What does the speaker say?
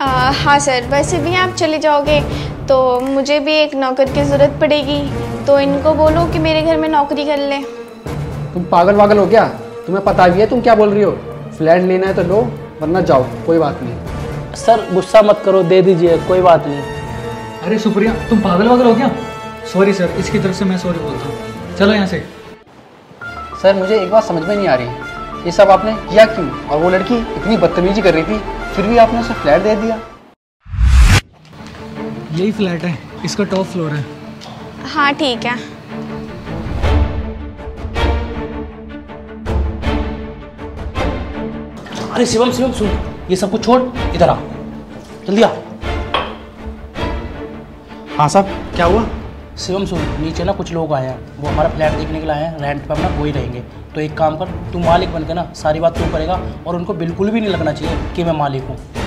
हाँ सर, वैसे भी आप चले जाओगे तो मुझे भी एक नौकर की ज़रूरत पड़ेगी, तो इनको बोलो कि मेरे घर में नौकरी कर ले। तुम पागल वागल हो क्या? तुम्हें पता भी है तुम क्या बोल रही हो? फ्लैट लेना है तो लो, वरना जाओ, कोई बात नहीं। सर गुस्सा मत करो, दे दीजिए, कोई बात नहीं। अरे सुप्रिया, तुम पागल वागल हो क्या? सॉरी सर, इसकी तरफ से मैं सॉरी बोलता हूँ, चलो यहाँ से। सर मुझे एक बात समझ में नहीं आ रही, ये सब आपने किया क्यों? और वो लड़की इतनी बदतमीजी कर रही थी, फिर भी आपने उसे फ्लैट दे दिया। यही फ्लैट है, इसका टॉप फ्लोर है। हाँ ठीक है। अरे शिवम शिवम सुन, ये सब कुछ छोड़, इधर आ, जल्दी आ। हाँ साहब क्या हुआ? शिवम सुन, नीचे ना कुछ लोग आए हैं, वो हमारा फ्लैट देखने के लिए आए हैं, रेंट पे अपना वो ही रहेंगे, तो एक काम कर, तू मालिक बनकर ना सारी बात तू करेगा, और उनको बिल्कुल भी नहीं लगना चाहिए कि मैं मालिक हूँ।